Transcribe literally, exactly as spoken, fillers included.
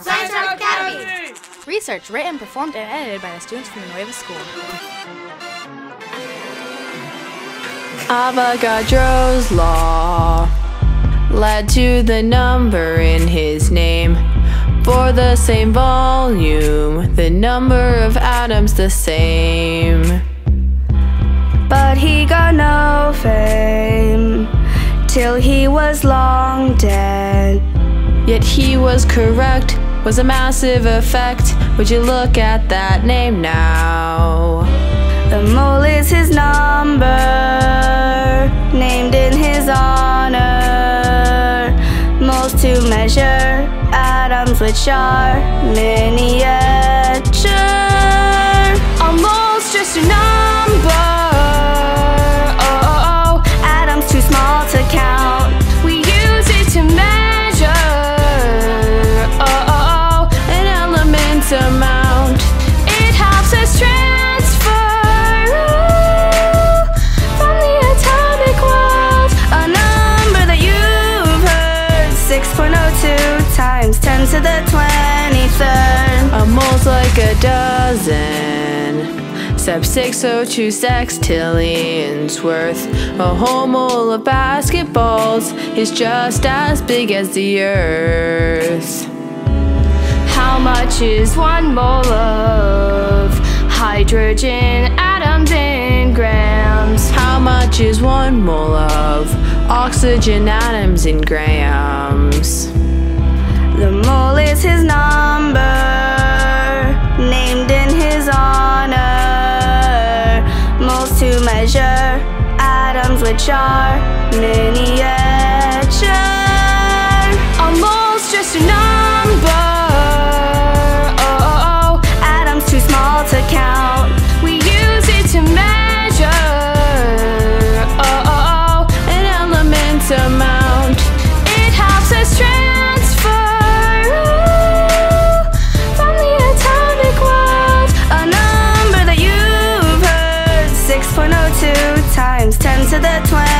Science Rap Academy! Research written, performed, and edited by the students from the Nueva School. Avogadro's law led to the number in his name. For the same volume, the number of atoms the same. But he got no fame till he was long dead. Yet he was correct, was a massive effect. Would you look at that name now? The mole is his number, named in his honor. Moles to measure atoms, which are miniature. A mole's just a number. Oh, oh, oh. Atoms too small to count. We use it to measure amount. It helps us transfer ooh, from the atomic world. A number that you've heard, six point oh two times ten to the twenty-third. A mole's like a dozen, sub six hundred two sextillions worth. A whole mole of basketballs is just as big as the earth. How much is one mole of hydrogen atoms in grams? How much is one mole of oxygen atoms in grams? The mole is his number, named in his honor. Moles to measure atoms, which are miniature. A mole's just a number. To count, we use it to measure oh, oh, oh, an element's amount. It helps us transfer ooh, from the atomic world. A number that you've heard, six point oh two times ten to the twenty-third.